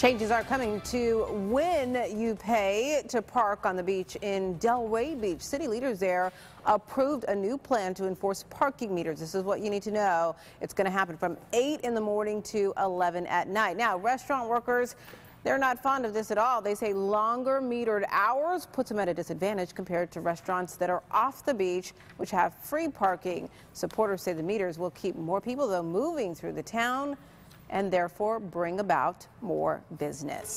Changes are coming to when you pay to park on the beach in Delray Beach. City leaders there approved a new plan to enforce parking meters. This is what you need to know. It's going to happen from 8 in the morning to 11 at night. Now, restaurant workers, they're not fond of this at all. They say longer metered hours puts them at a disadvantage compared to restaurants that are off the beach, which have free parking. Supporters say the meters will keep more people, though, moving through the town, and therefore bring about more business.